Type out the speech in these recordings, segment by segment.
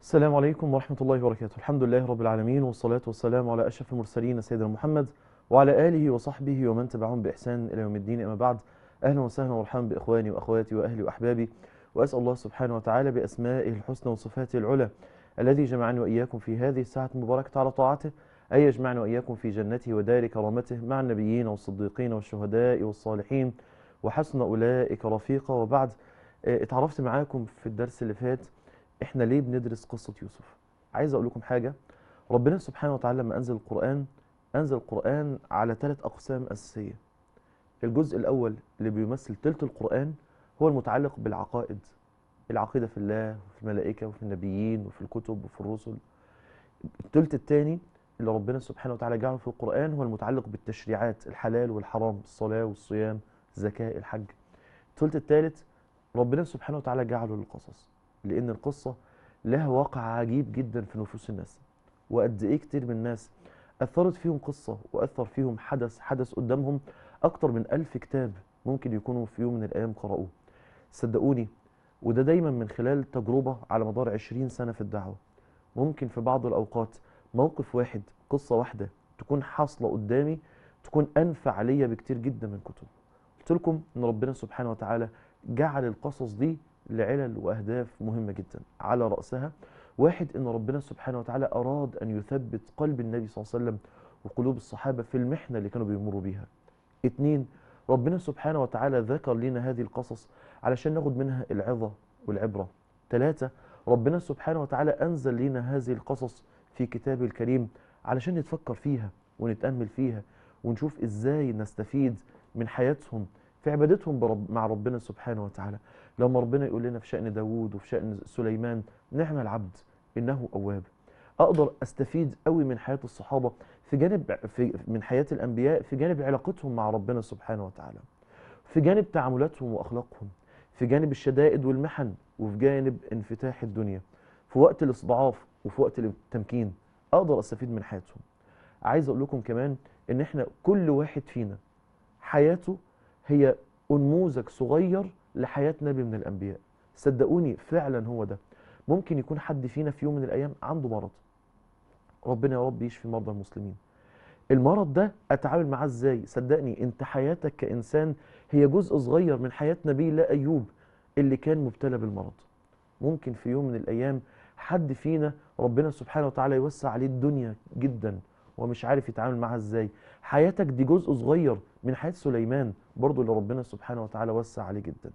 السلام عليكم ورحمة الله وبركاته. الحمد لله رب العالمين، والصلاة والسلام على أشرف المرسلين سيدنا محمد وعلى آله وصحبه ومن تبعهم بإحسان إلى يوم الدين. أما بعد، أهلا وسهلا ومرحبا بإخواني وأخواتي وأهلي وأحبابي، وأسأل الله سبحانه وتعالى بأسمائه الحسنى وصفاته العلى الذي جمعني وإياكم في هذه الساعة المباركة على طاعته، أن يجمعنا وإياكم في جنته ودار كرامته مع النبيين والصديقين والشهداء والصالحين وحسن أولئك رفيقا. وبعد، اتعرفت معاكم في الدرس اللي فات احنا ليه بندرس قصة يوسف. عايز اقول لكم حاجة، ربنا سبحانه وتعالى لما انزل القرآن على 3 اقسام اساسية. الجزء الاول اللي بيمثل تلت القرآن هو المتعلق بالعقائد، العقيدة في الله وفي الملائكة وفي النبيين وفي الكتب وفي الرسل. التلت الثاني اللي ربنا سبحانه وتعالى جعله في القرآن هو المتعلق بالتشريعات، الحلال والحرام، الصلاة والصيام، الزكاة، الحج. التلت الثالث ربنا سبحانه وتعالى جعله للقصص، لأن القصة لها واقع عجيب جدا في نفوس الناس، وقد إيه كتير من الناس أثرت فيهم قصة وأثر فيهم حدث قدامهم أكتر من 1000 كتاب ممكن يكونوا في يوم من الأيام قرأوه. صدقوني، وده دايما من خلال تجربة على مدار 20 سنة في الدعوة، ممكن في بعض الأوقات موقف واحد، قصة واحدة تكون حاصلة قدامي تكون أنفع ليا بكتير جدا من كتب. قلت لكم إن ربنا سبحانه وتعالى جعل القصص دي لعلل وأهداف مهمة جدا، على رأسها واحد، إن ربنا سبحانه وتعالى أراد أن يثبت قلب النبي صلى الله عليه وسلم وقلوب الصحابة في المحنة اللي كانوا بيمروا بيها. 2، ربنا سبحانه وتعالى ذكر لنا هذه القصص علشان ناخد منها العظة والعبرة. 3، ربنا سبحانه وتعالى أنزل لنا هذه القصص في كتابه الكريم علشان نتفكر فيها ونتأمل فيها ونشوف إزاي نستفيد من حياتهم في عبادتهم مع ربنا سبحانه وتعالى. لما ربنا يقول لنا في شأن داوود وفي شأن سليمان نعم العبد إنه أواب، أقدر أستفيد قوي من حياة الصحابة في جانب من حياة الأنبياء، في جانب علاقتهم مع ربنا سبحانه وتعالى، في جانب تعاملاتهم وأخلاقهم، في جانب الشدائد والمحن، وفي جانب انفتاح الدنيا، في وقت الاستضعاف وفي وقت التمكين أقدر أستفيد من حياتهم. عايز أقول لكم كمان إن إحنا كل واحد فينا حياته هي أنموذج صغير لحياة نبي من الأنبياء. صدقوني فعلا هو ده. ممكن يكون حد فينا في يوم من الأيام عنده مرض، ربنا يا رب يشفي مرضى المسلمين. المرض ده أتعامل معاه إزاي؟ صدقني أنت حياتك كإنسان هي جزء صغير من حياة نبي الله أيوب اللي كان مبتلى بالمرض. ممكن في يوم من الأيام حد فينا ربنا سبحانه وتعالى يوسع عليه الدنيا جدا ومش عارف يتعامل معها إزاي. حياتك دي جزء صغير من حياة سليمان برضو اللي ربنا سبحانه وتعالى وسع عليه جدا.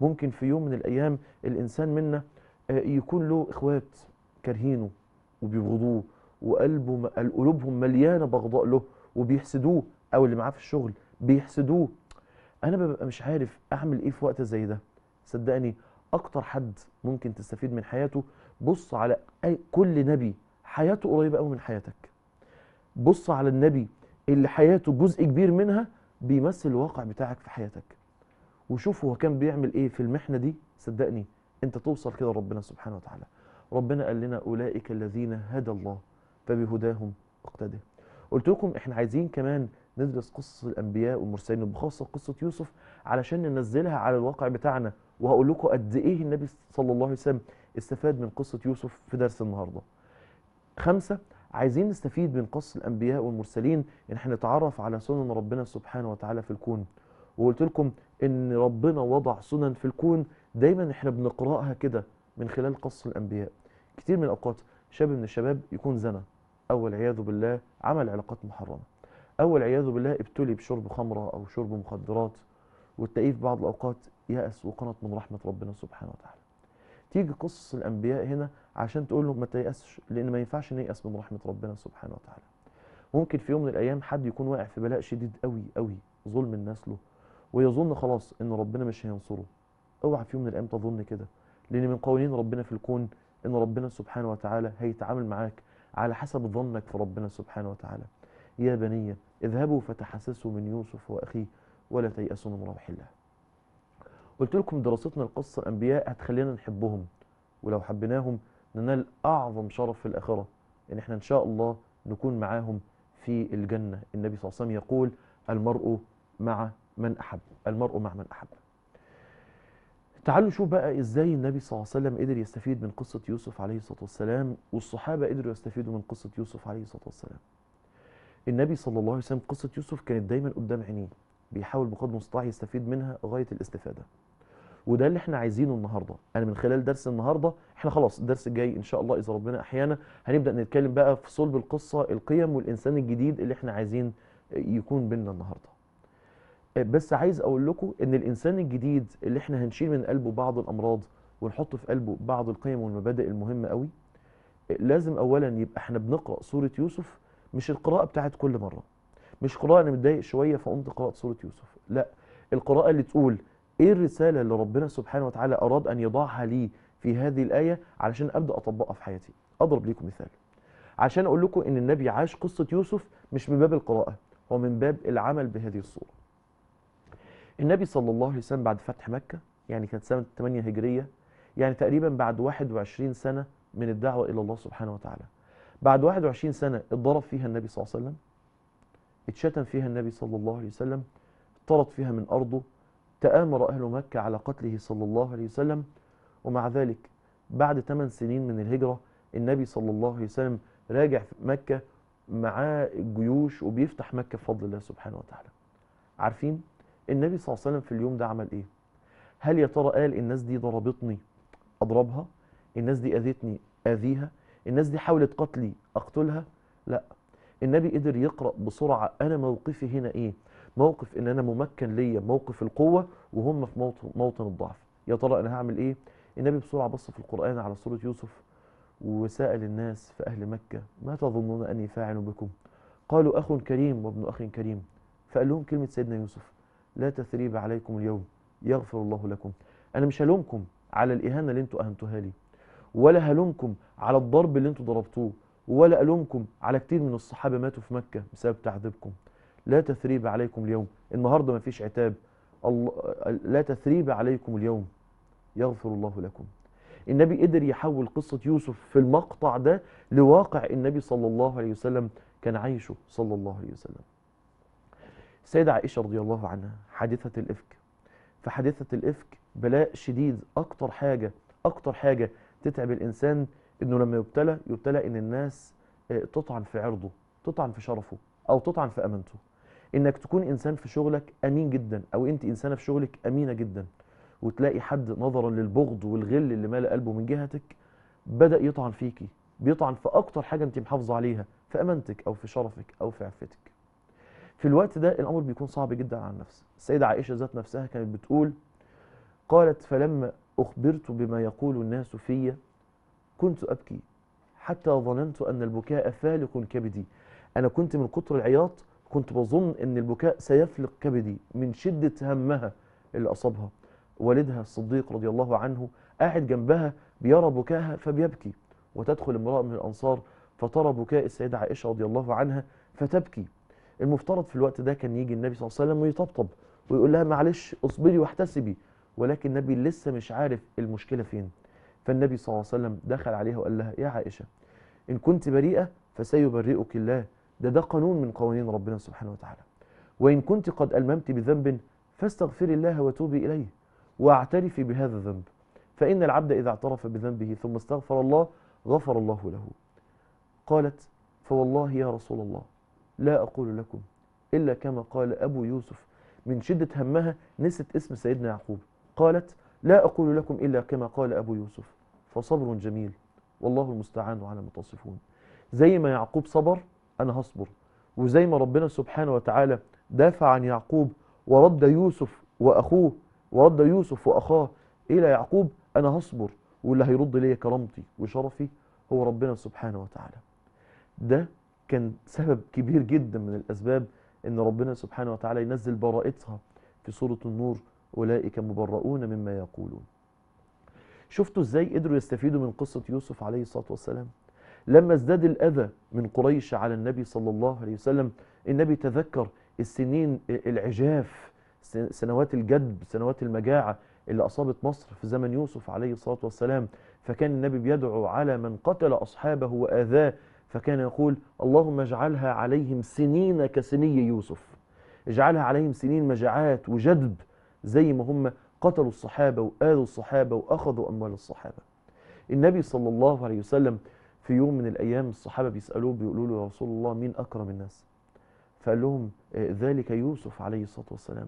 ممكن في يوم من الأيام الإنسان منا يكون له إخوات كارهينه وبيبغضوه وقلبه قلوبهم مليانة بغضاء له وبيحسدوه، أو اللي معاه في الشغل بيحسدوه. أنا ببقى مش عارف أعمل إيه في وقت زي ده. صدقني أكتر حد ممكن تستفيد من حياته، بص على كل نبي حياته قريبة أوي من حياتك. بص على النبي اللي حياته جزء كبير منها بيمثل الواقع بتاعك في حياتك، وشوف هو كان بيعمل ايه في المحنه دي. صدقني انت توصل كده لربنا سبحانه وتعالى. ربنا قال لنا اولئك الذين هدى الله فبهداهم اقتده. قلت لكم احنا عايزين كمان ندرس قصص الانبياء والمرسلين وبخاصه قصه يوسف علشان ننزلها على الواقع بتاعنا، وهقول لكم قد ايه النبي صلى الله عليه وسلم استفاد من قصه يوسف في درس النهارده. 5، عايزين نستفيد من قصص الأنبياء والمرسلين إن احنا نتعرف على سنن ربنا سبحانه وتعالى في الكون. وقلت لكم إن ربنا وضع سنن في الكون دايما احنا بنقرأها كده من خلال قصص الأنبياء. كتير من الأوقات شاب من الشباب يكون زنى، أو العياذ بالله عمل علاقات محرمة، أو العياذ بالله ابتلي بشرب خمرة أو شرب مخدرات، وتلاقيه في بعض الأوقات يأس وقنط من رحمة ربنا سبحانه وتعالى. تيجي قصص الأنبياء هنا عشان تقول له ما تيأسش، لأن ما ينفعش نيأس من رحمة ربنا سبحانه وتعالى. ممكن في يوم من الأيام حد يكون واقع في بلاء شديد قوي قوي، ظلم الناس له، ويظن خلاص إن ربنا مش هينصره. أوعى في يوم من الأيام تظن كده، لأن من قوانين ربنا في الكون إن ربنا سبحانه وتعالى هيتعامل معاك على حسب ظنك في ربنا سبحانه وتعالى. يا بني اذهبوا فتحسسوا من يوسف وأخيه ولا تيأسوا من روح الله. قلت لكم دراستنا لقصص الأنبياء هتخلينا نحبهم، ولو حبيناهم ننال أعظم شرف في الآخرة، إن إحنا إن شاء الله نكون معاهم في الجنة. النبي صلى الله عليه وسلم يقول المرء مع من أحب، المرء مع من أحب. تعالوا شوف بقى إزاي النبي صلى الله عليه وسلم قدر يستفيد من قصة يوسف عليه الصلاة والسلام، والصحابة قدروا يستفيدوا من قصة يوسف عليه الصلاة والسلام. النبي صلى الله عليه وسلم قصة يوسف كانت دايما قدام عينيه، بيحاول بقدر المستطاع يستفيد منها غاية الاستفادة، وده اللي احنا عايزينه النهارده. انا من خلال درس النهارده، احنا خلاص الدرس الجاي ان شاء الله اذا ربنا احيانا هنبدا نتكلم بقى في صلب القصه، القيم والانسان الجديد اللي احنا عايزين يكون بينا النهارده. بس عايز اقول لكم ان الانسان الجديد اللي احنا هنشيل من قلبه بعض الامراض ونحط في قلبه بعض القيم والمبادئ المهمه قوي، لازم اولا يبقى احنا بنقرا سوره يوسف، مش القراءه بتاعت كل مره، مش قراءه انا متضايق شويه فقمت قراءه سوره يوسف، لا، القراءه اللي تقول ايه الرسالة اللي ربنا سبحانه وتعالى أراد أن يضعها لي في هذه الآية علشان أبدأ أطبقها في حياتي. أضرب لكم مثال عشان أقول لكم إن النبي عاش قصة يوسف مش من باب القراءة، هو من باب العمل بهذه الصورة. النبي صلى الله عليه وسلم بعد فتح مكة، يعني كانت سنة 8 هجرية، يعني تقريبا بعد 21 سنة من الدعوة إلى الله سبحانه وتعالى، بعد 21 سنة اتضرب فيها النبي صلى الله عليه وسلم، اتشتم فيها النبي صلى الله عليه وسلم، اتطرد فيها من أرضه، تآمر أهل مكة على قتله صلى الله عليه وسلم، ومع ذلك بعد 8 سنين من الهجرة النبي صلى الله عليه وسلم راجع في مكة معاه الجيوش وبيفتح مكة بفضل الله سبحانه وتعالى. عارفين النبي صلى الله عليه وسلم في اليوم ده عمل إيه؟ هل يا ترى قال الناس دي ضربتني أضربها؟ الناس دي أذتني أذيها؟ الناس دي حاولت قتلي أقتلها؟ لا، النبي قدر يقرأ بسرعة أنا موقفي هنا إيه؟ موقف ان انا ممكن ليا موقف القوه وهم في موطن الضعف، يا ترى انا هعمل ايه؟ النبي بسرعه بص في القران على سوره يوسف وسال الناس في اهل مكه ما تظنون اني فاعل بكم؟ قالوا اخ كريم وابن اخ كريم، فقال لهم كلمه سيدنا يوسف لا تثريب عليكم اليوم يغفر الله لكم. انا مش هلومكم على الاهانه اللي انتوا اهنتوها لي، ولا هلومكم على الضرب اللي انتوا ضربتوه، ولا الومكم على كتير من الصحابه ماتوا في مكه بسبب تعذيبكم. لا تثريب عليكم اليوم، النهارده مفيش عتاب، لا تثريب عليكم اليوم يغفر الله لكم. النبي قدر يحول قصة يوسف في المقطع ده لواقع النبي صلى الله عليه وسلم كان عايشه صلى الله عليه وسلم. السيدة عائشة رضي الله عنها حادثة الإفك، فحادثة الإفك بلاء شديد، أكتر حاجة تتعب الإنسان إنه لما يبتلى إن الناس تطعن في عرضه، تطعن في شرفه، أو تطعن في أمانته. انك تكون انسان في شغلك امين جدا، او انت انسانه في شغلك امينه جدا، وتلاقي حد نظرا للبغض والغل اللي مال قلبه من جهتك بدا يطعن فيكي، بيطعن في اكتر حاجه انت محافظه عليها، في امانتك او في شرفك او في عفتك. في الوقت ده الامر بيكون صعب جدا على النفس. السيده عائشه ذات نفسها كانت بتقول، قالت فلما اخبرت بما يقول الناس في كنت ابكي حتى ظننت ان البكاء فالق كبدي. انا كنت من كتر العياط كنت بظن ان البكاء سيفلق كبدي من شدة همها اللي اصابها. والدها الصديق رضي الله عنه قاعد جنبها بيرى بكاها فبيبكي، وتدخل امرأة من الانصار فترى بكاء السيدة عائشة رضي الله عنها فتبكي. المفترض في الوقت ده كان يجي النبي صلى الله عليه وسلم ويطبطب ويقول لها معلش اصبري واحتسبي، ولكن النبي لسه مش عارف المشكلة فين. فالنبي صلى الله عليه وسلم دخل عليها وقال لها يا عائشة ان كنت بريئة فسيبرئك الله، ده قانون من قوانين ربنا سبحانه وتعالى. وإن كنت قد ألممت بذنب فاستغفري الله وتوبي إليه واعترفي بهذا الذنب، فإن العبد إذا اعترف بذنبه ثم استغفر الله غفر الله له. قالت فوالله يا رسول الله لا أقول لكم إلا كما قال أبو يوسف، من شدة همها نسيت اسم سيدنا يعقوب، قالت لا أقول لكم إلا كما قال أبو يوسف فصبر جميل والله المستعان على ما تصفون. زي ما يعقوب صبر أنا هصبر، وزي ما ربنا سبحانه وتعالى دافع عن يعقوب ورد يوسف وأخوه، ورد يوسف وأخاه إلى يعقوب، أنا هصبر واللي هيرد لي كرامتي وشرفي هو ربنا سبحانه وتعالى. ده كان سبب كبير جدا من الأسباب إن ربنا سبحانه وتعالى ينزل براءتها في سورة النور أولئك مبرؤون مما يقولون. شفتوا إزاي قدروا يستفيدوا من قصة يوسف عليه الصلاة والسلام؟ لما ازداد الأذى من قريش على النبي صلى الله عليه وسلم، النبي تذكر السنين العجاف، سنوات الجدب، سنوات المجاعة اللي أصابت مصر في زمن يوسف عليه الصلاة والسلام، فكان النبي بيدعو على من قتل أصحابه وآذاه، فكان يقول اللهم اجعلها عليهم سنين كسني يوسف. اجعلها عليهم سنين مجاعات وجدب زي ما هم قتلوا الصحابة وآذوا الصحابة وأخذوا أموال الصحابة. النبي صلى الله عليه وسلم في يوم من الأيام الصحابة بيسألوه بيقولوا له يا رسول الله مين أكرم الناس؟ فقال لهم ذلك يوسف عليه الصلاة والسلام.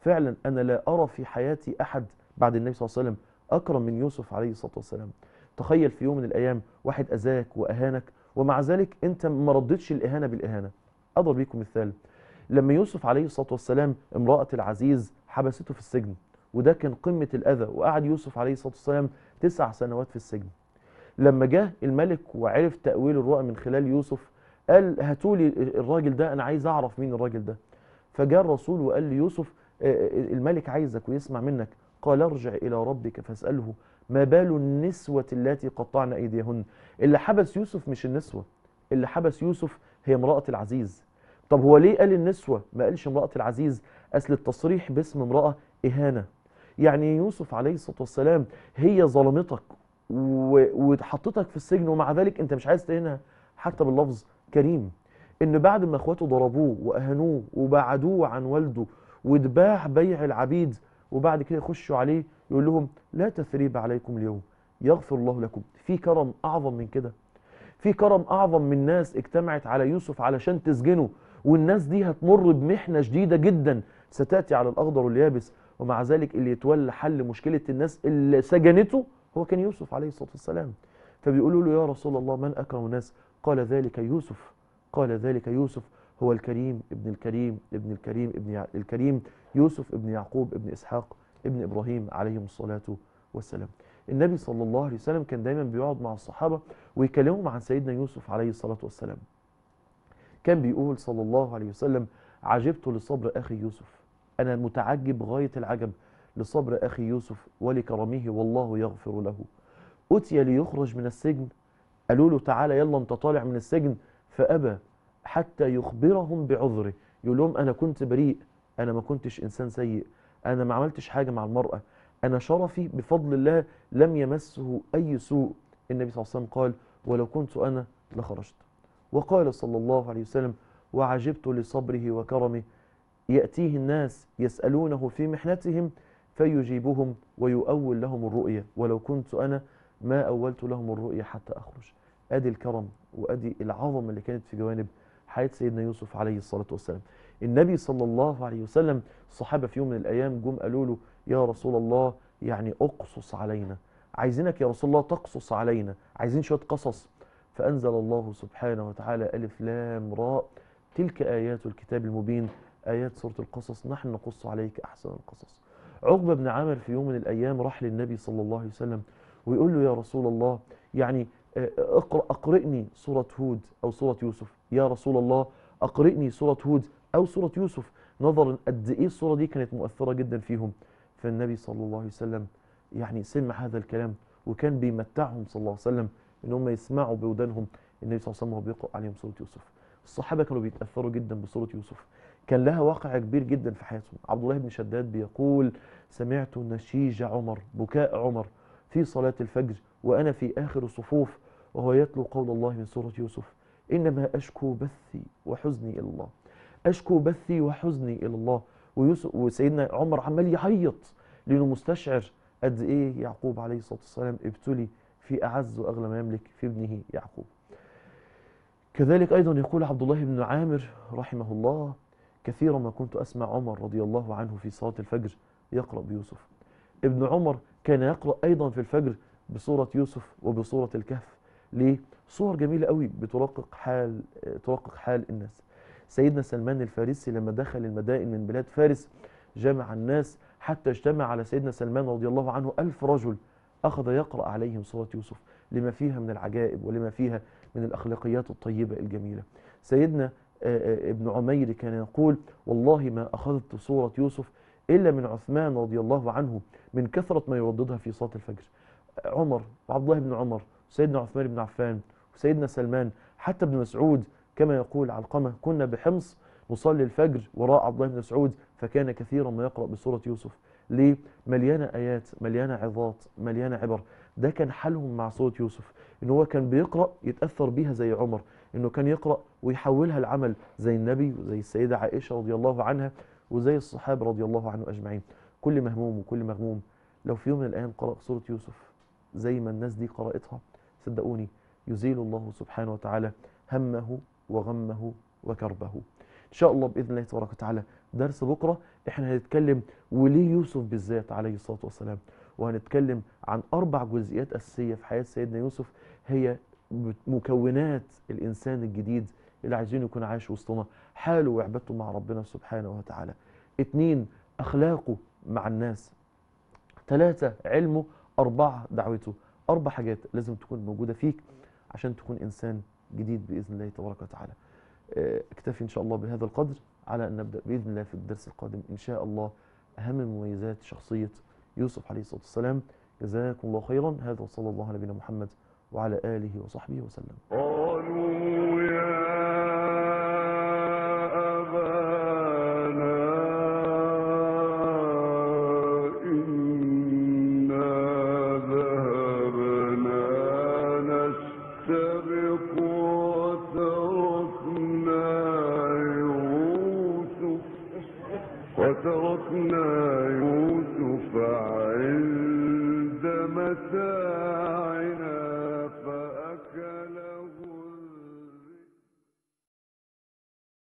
فعلا أنا لا أرى في حياتي أحد بعد النبي صلى الله عليه وسلم أكرم من يوسف عليه الصلاة والسلام. تخيل في يوم من الأيام واحد أذاك وأهانك ومع ذلك أنت ما ردتش الإهانة بالإهانة. أضرب لكم مثال، لما يوسف عليه الصلاة والسلام امرأة العزيز حبسته في السجن وده كان قمة الأذى، وقعد يوسف عليه الصلاة والسلام 9 سنوات في السجن. لما جه الملك وعرف تأويل الرؤى من خلال يوسف قال هاتولي الراجل ده، أنا عايز أعرف مين الراجل ده. فجاء الرسول وقال ليوسف الملك عايزك ويسمع منك. قال ارجع إلى ربك فاسأله ما بال النسوة التي قطعن أيديهن. اللي حبس يوسف مش النسوة، اللي حبس يوسف هي امرأة العزيز. طب هو ليه قال النسوة ما قالش امرأة العزيز؟ أصل التصريح باسم امرأة إهانة. يعني يوسف عليه الصلاة والسلام هي ظلمتك وحطتك في السجن ومع ذلك أنت مش عايز تهينها حتى باللفظ كريم. إن بعد ما إخواته ضربوه وأهنوه وبعدوه عن والده واتباع بيع العبيد وبعد كده يخشوا عليه يقول لهم لا تثريب عليكم اليوم يغفر الله لكم. في كرم أعظم من كده؟ في كرم أعظم من ناس اجتمعت على يوسف علشان تسجنه، والناس دي هتمر بمحنة شديدة جدا ستأتي على الأخضر واليابس، ومع ذلك اللي يتولى حل مشكلة الناس اللي سجنته هو كان يوسف عليه الصلاة والسلام. فبيقولوا له يا رسول الله من أكرم الناس؟ قال ذلك يوسف، قال ذلك يوسف هو الكريم ابن الكريم ابن الكريم ابن الكريم يوسف ابن يعقوب ابن إسحاق ابن إبراهيم عليهم الصلاة والسلام. النبي صلى الله عليه وسلم كان دايما بيقعد مع الصحابة ويكلمهم عن سيدنا يوسف عليه الصلاة والسلام. كان بيقول صلى الله عليه وسلم عجبت لصبر أخي يوسف، أنا متعجب غاية العجب لصبر أخي يوسف ولكرمه والله يغفر له. أتي ليخرج من السجن، قالوا له تعالى يلا أنت طالع من السجن، فأبى حتى يخبرهم بعذره. يقول لهم أنا كنت بريء، أنا ما كنتش إنسان سيء، أنا ما عملتش حاجة مع المرأة، أنا شرفي بفضل الله لم يمسه أي سوء. النبي صلى الله عليه وسلم قال ولو كنت أنا لخرجت. وقال صلى الله عليه وسلم وعجبت لصبره وكرمه يأتيه الناس يسألونه في محنتهم فيجيبهم ويؤول لهم الرؤية ولو كنت أنا ما أولت لهم الرؤية حتى أخرج. أدي الكرم وأدي العظمة اللي كانت في جوانب حياة سيدنا يوسف عليه الصلاة والسلام. النبي صلى الله عليه وسلم الصحابة في يوم من الأيام جم قالوا له يا رسول الله يعني أقصص علينا، عايزينك يا رسول الله تقصص علينا، عايزين شوية قصص. فأنزل الله سبحانه وتعالى ألف لام راء تلك آيات الكتاب المبين، آيات سورة القصص، نحن نقص عليك أحسن القصص. عقبة بن عامر في يوم من الأيام راح للنبي صلى الله عليه وسلم ويقول له يا رسول الله يعني أقرئني سورة هود أو سورة يوسف. يا رسول الله أقرئني سورة هود أو سورة يوسف، نظرا قد إيه السورة دي كانت مؤثرة جدا فيهم. فالنبي صلى الله عليه وسلم يعني سمع هذا الكلام وكان بيمتعهم صلى الله عليه وسلم إن هم يسمعوا بودانهم النبي صلى الله عليه وسلم بيقرأ عليهم سورة يوسف. الصحابة كانوا بيتأثروا جدا بسورة يوسف، كان لها واقع كبير جدا في حياتهم. عبد الله بن شداد بيقول سمعت نشيج عمر، بكاء عمر في صلاة الفجر وأنا في آخر الصفوف وهو يتلو قول الله من سورة يوسف، إنما أشكو بثي وحزني إلى الله، أشكو بثي وحزني إلى الله. وسيدنا عمر عمال يعيط لأنه مستشعر قد إيه يعقوب عليه الصلاة والسلام ابتلي في أعز وأغلى ما يملك في ابنه يعقوب. كذلك أيضا يقول عبد الله بن عامر رحمه الله كثيرا ما كنت أسمع عمر رضي الله عنه في صلاة الفجر يقرأ بيوسف. ابن عمر كان يقرأ أيضا في الفجر بصورة يوسف وبصورة الكهف. ليه؟ صور جميلة قوي بترقق حال الناس. سيدنا سلمان الفارسي لما دخل المدائن من بلاد فارس جمع الناس حتى اجتمع على سيدنا سلمان رضي الله عنه 1000 رجل، أخذ يقرأ عليهم صورة يوسف لما فيها من العجائب ولما فيها من الأخلاقيات الطيبة الجميلة. سيدنا ابن عمير كان يقول والله ما أخذت صورة يوسف إلا من عثمان رضي الله عنه من كثرة ما يرددها في صلاة الفجر. عمر وعبد الله بن عمر وسيدنا عثمان بن عفان وسيدنا سلمان حتى ابن مسعود كما يقول علقمة كنا بحمص نصلي الفجر وراء عبد الله بن مسعود فكان كثيرا ما يقرأ بسورة يوسف. ليه؟ مليانة آيات، مليانة عظات، مليانة عبر. ده كان حالهم مع صوت يوسف إن هو كان بيقرأ يتأثر بيها زي عمر، انه كان يقرأ ويحولها لعمل زي النبي وزي السيدة عائشة رضي الله عنها وزي الصحابة رضي الله عنهم اجمعين. كل مهموم وكل مغموم لو في يوم من الايام قرأ سورة يوسف زي ما الناس دي قرأتها، صدقوني يزيل الله سبحانه وتعالى همه وغمه وكربه. ان شاء الله باذن الله تبارك وتعالى درس بكره احنا هنتكلم وليه يوسف بالذات عليه الصلاه والسلام، وهنتكلم عن 4 جزئيات اساسيه في حياه سيدنا يوسف هي مكونات الانسان الجديد اللي عايزين يكون عايش وسطنا، حاله وعبادته مع ربنا سبحانه وتعالى. 2 اخلاقه مع الناس. 3 علمه. 4 دعوته. 4 حاجات لازم تكون موجوده فيك عشان تكون انسان جديد باذن الله تبارك وتعالى. اكتفي ان شاء الله بهذا القدر على ان نبدا باذن الله في الدرس القادم ان شاء الله اهم مميزات شخصيه يوسف عليه الصلاه والسلام. جزاكم الله خيرا. هذا وصلى الله على نبينا محمد وعلى اله وصحبه وسلم.